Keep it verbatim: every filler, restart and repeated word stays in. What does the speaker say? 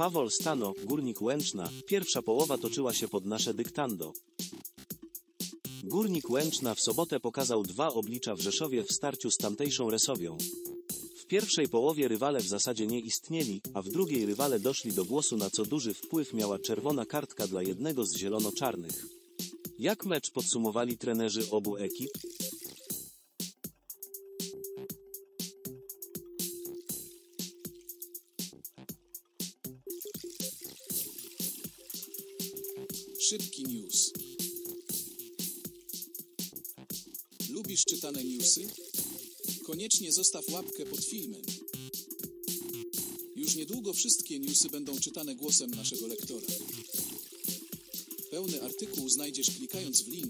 Pavol Stano, Górnik Łęczna, pierwsza połowa toczyła się pod nasze dyktando. Górnik Łęczna w sobotę pokazał dwa oblicza w Rzeszowie w starciu z tamtejszą Resovią. W pierwszej połowie rywale w zasadzie nie istnieli, a w drugiej rywale doszli do głosu, na co duży wpływ miała czerwona kartka dla jednego z zielono-czarnych. Jak mecz podsumowali trenerzy obu ekip? Szybki news. Lubisz czytane newsy? Koniecznie zostaw łapkę pod filmem. Już niedługo wszystkie newsy będą czytane głosem naszego lektora. Pełny artykuł znajdziesz klikając w link.